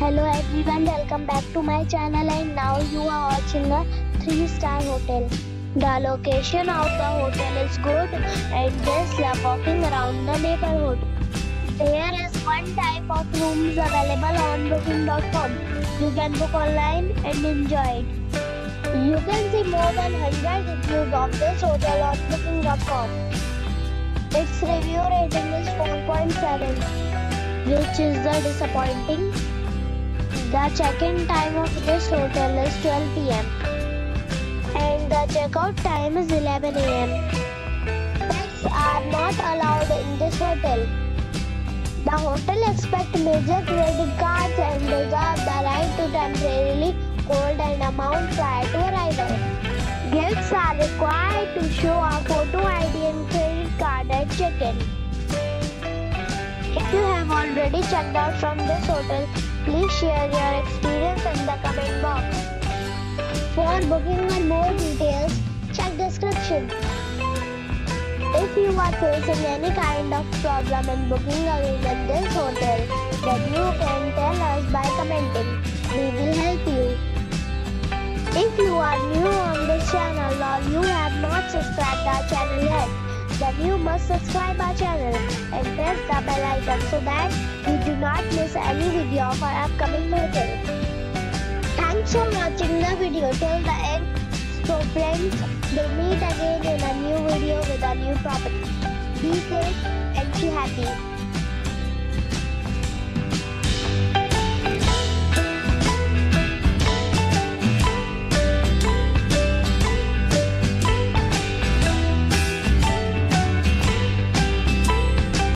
Hello everyone, welcome back to my channel, and now you are watching a 3-star hotel. The location of the hotel is good and guests love walking around the neighborhood. There is one type of rooms available on booking.com. You can book online and enjoy it. You can see more than 100 reviews of this hotel on booking.com. Its review rating is 4.7, which is disappointing. The check-in time of this hotel is 12 p.m. and the check-out time is 11 a.m. Pets are not allowed in this hotel. The hotel accepts major credit cards and reserves the right to temporarily hold an amount prior to arrival. Guests are required to show a photo ID and credit card at check-in. If you have already checked out from this hotel, please share your experience in the comment box. For booking or more details, check description. If you are facing any kind of problem in booking or even this hotel, then you can tell us by commenting. We will help you. If you are new on this channel or you have not subscribed our channel yet, then you must subscribe our channel and press the bell icon so that you do not miss any video of our upcoming hotel. Thanks for watching the video till the end. So friends, we'll meet again in a new video with a new property. Be safe and be happy.